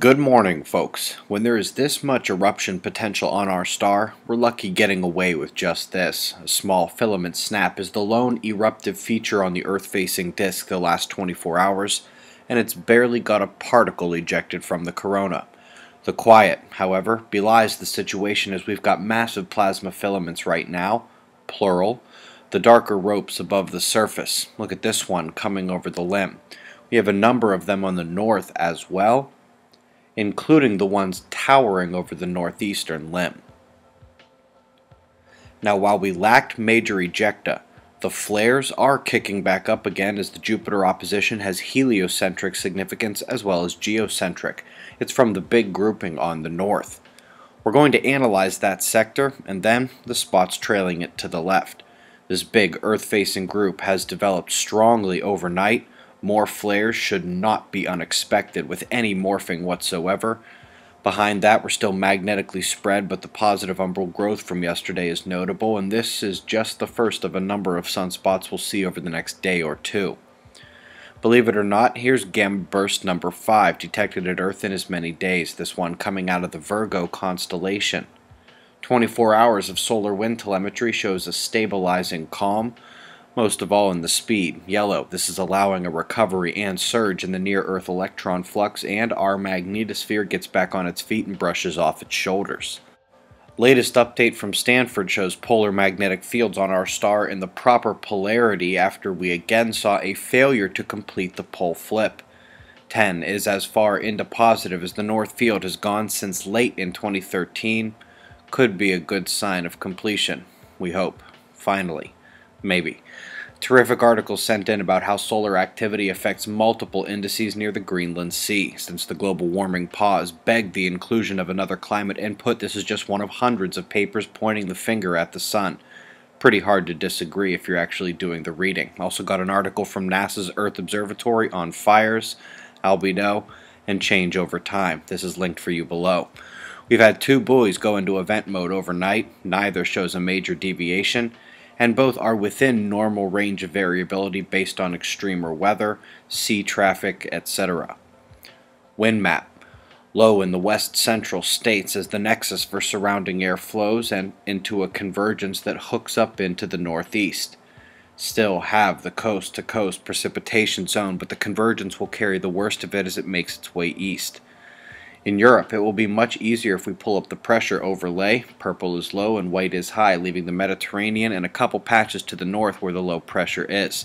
Good morning, folks. When there is this much eruption potential on our star, we're lucky getting away with just this. A small filament snap is the lone eruptive feature on the Earth-facing disk the last 24 hours, and it's barely got a particle ejected from the corona. The quiet, however, belies the situation, as we've got massive plasma filaments right now, plural, the darker ropes above the surface. Look at this one coming over the limb. We have a number of them on the north as well, including the ones towering over the northeastern limb. Now, while we lacked major ejecta, the flares are kicking back up again, as the Jupiter opposition has heliocentric significance as well as geocentric. It's from the big grouping on the north. We're going to analyze that sector and then the spots trailing it to the left. This big Earth-facing group has developed strongly overnight. More flares should not be unexpected with any morphing whatsoever. Behind that, we're still magnetically spread, but the positive umbral growth from yesterday is notable, and this is just the first of a number of sunspots we'll see over the next day or two. Believe it or not, here's GEM burst number 5, detected at Earth in as many days, this one coming out of the Virgo constellation. 24 hours of solar wind telemetry shows a stabilizing calm, most of all in the speed, yellow. This is allowing a recovery and surge in the near-Earth electron flux, and our magnetosphere gets back on its feet and brushes off its shoulders. Latest update from Stanford shows polar magnetic fields on our star in the proper polarity after we again saw a failure to complete the pole flip. 10 is as far into positive as the north field has gone since late in 2013. Could be a good sign of completion. We hope. Finally. Maybe. Terrific article sent in about how solar activity affects multiple indices near the Greenland Sea. Since the global warming pause begged the inclusion of another climate input, this is just one of hundreds of papers pointing the finger at the sun. Pretty hard to disagree if you're actually doing the reading. Also got an article from NASA's Earth Observatory on fires, albedo, and change over time. This is linked for you below. We've had two buoys go into event mode overnight. Neither shows a major deviation, and both are within normal range of variability based on extreme or weather, sea traffic, etc. Wind map. Low in the west central states as the nexus for surrounding air flows and into a convergence that hooks up into the northeast. Still have the coast-to-coast precipitation zone, but the convergence will carry the worst of it as it makes its way east. In Europe, it will be much easier if we pull up the pressure overlay. Purple is low and white is high, leaving the Mediterranean and a couple patches to the north where the low pressure is.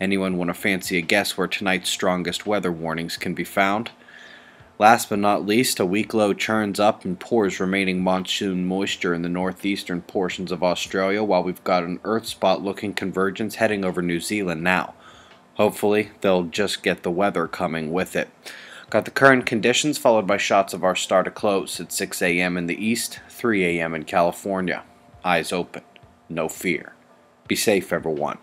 Anyone want to fancy a guess where tonight's strongest weather warnings can be found? Last but not least, a weak low churns up and pours remaining monsoon moisture in the northeastern portions of Australia, while we've got an Earth spot looking convergence heading over New Zealand now. Hopefully, they'll just get the weather coming with it. Got the current conditions followed by shots of our star to close at 6 a.m. in the east, 3 a.m. in California. Eyes open. No fear. Be safe, everyone.